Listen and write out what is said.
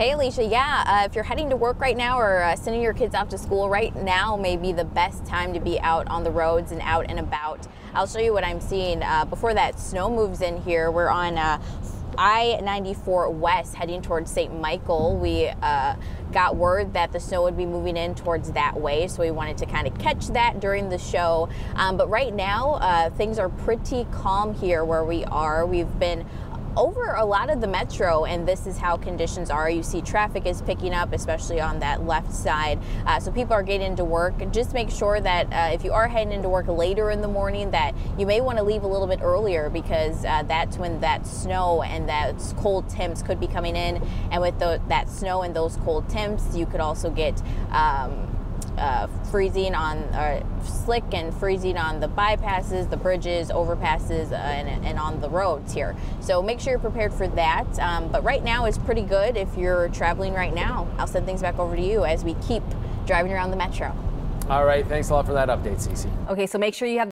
Hey Alicia, if you're heading to work right now or sending your kids out to school, right now may be the best time to be out on the roads and out and about. I'll show you what I'm seeing. Before that snow moves in here, we're on I-94 West heading towards St. Michael. We got word that the snow would be moving in towards that way, so we wanted to kind of catch that during the show. But right now, things are pretty calm here where we are. We've been over a lot of the metro, and this is how conditions are. You see traffic is picking up, especially on that left side. So people are getting into work. Just make sure that if you are heading into work later in the morning, that you may want to leave a little bit earlier, because that's when that snow and that cold temps could be coming in. And with that snow and those cold temps, you could also get freezing on slick and freezing on the bypasses, the bridges, overpasses, and on the roads here. So make sure you're prepared for that. But right now is pretty good if you're traveling right now. I'll send things back over to you as we keep driving around the metro. All right, thanks a lot for that update, Cece. Okay, so make sure you have